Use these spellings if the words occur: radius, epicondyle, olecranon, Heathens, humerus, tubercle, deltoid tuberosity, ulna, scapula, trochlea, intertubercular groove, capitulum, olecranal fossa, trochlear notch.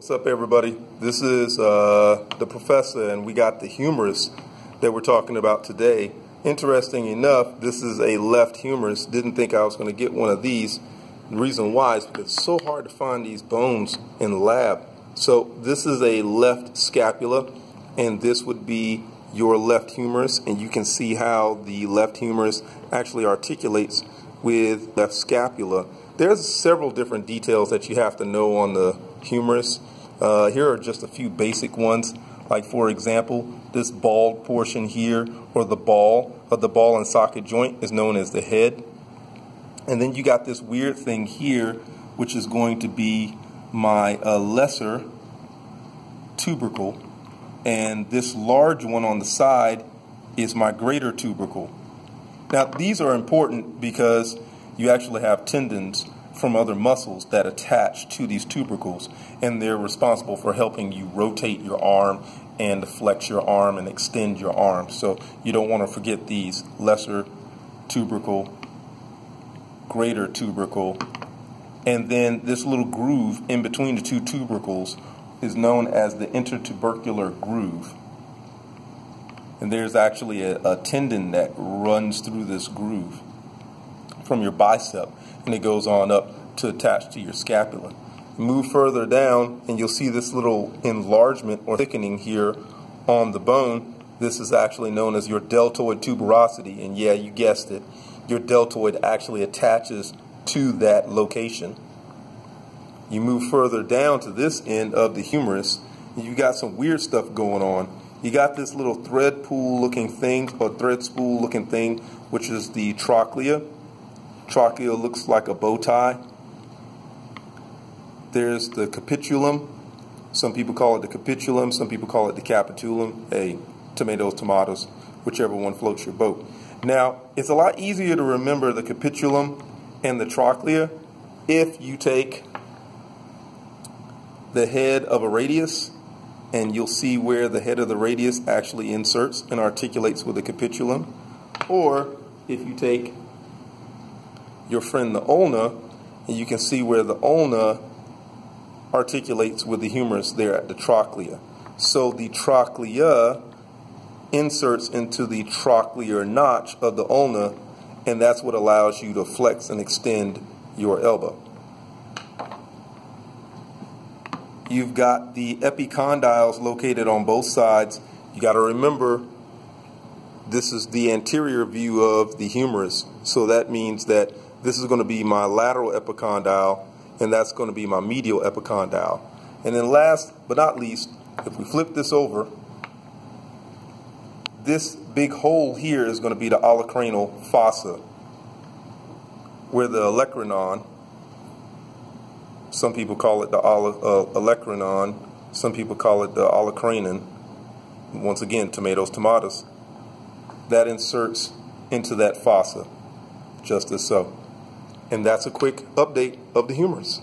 What's up, everybody? This is the professor, and we got the humerus that we're talking about today. Interesting enough, this is a left humerus. Didn't think I was going to get one of these. The reason why is because it's so hard to find these bones in the lab. So this is a left scapula, and this would be your left humerus, and you can see how the left humerus actually articulates with left scapula. There's several different details that you have to know on the humerus. Here are just a few basic ones, like for example, this bald portion here, or the ball of the ball and socket joint, is known as the head. And then you got this weird thing here, which is going to be my lesser tubercle, and this large one on the side is my greater tubercle. Now these are important because you actually have tendons from other muscles that attach to these tubercles, and they're responsible for helping you rotate your arm and flex your arm and extend your arm. So you don't want to forget these: lesser tubercle, greater tubercle, and then this little groove in between the two tubercles is known as the intertubercular groove. And there's actually a tendon that runs through this groove from your bicep, and it goes on up to attach to your scapula. Move further down and you'll see this little enlargement or thickening here on the bone. This is actually known as your deltoid tuberosity, and yeah, you guessed it, your deltoid actually attaches to that location. You move further down to this end of the humerus, and you got some weird stuff going on. You got this little thread pool looking thing, or thread spool looking thing, which is the trochlea. Trochlea looks like a bow tie. There's the capitulum. Some people call it the capitulum, some people call it the capitulum. Hey, tomatoes, tomatoes, whichever one floats your boat. Now, it's a lot easier to remember the capitulum and the trochlea if you take the head of a radius, and you'll see where the head of the radius actually inserts and articulates with the capitulum. Or if you take your friend the ulna, and you can see where the ulna articulates with the humerus there at the trochlea. So the trochlea inserts into the trochlear notch of the ulna, and that's what allows you to flex and extend your elbow. You've got the epicondyles located on both sides. You got to remember, this is the anterior view of the humerus, so that means that this is going to be my lateral epicondyle, and that's going to be my medial epicondyle. And then last but not least, if we flip this over, this big hole here is going to be the olecranal fossa, where the olecranon, some people call it the olecranon, some people call it the olecranon, once again, tomatoes, tomatoes, that inserts into that fossa, just as so. And that's a quick update of the humerus.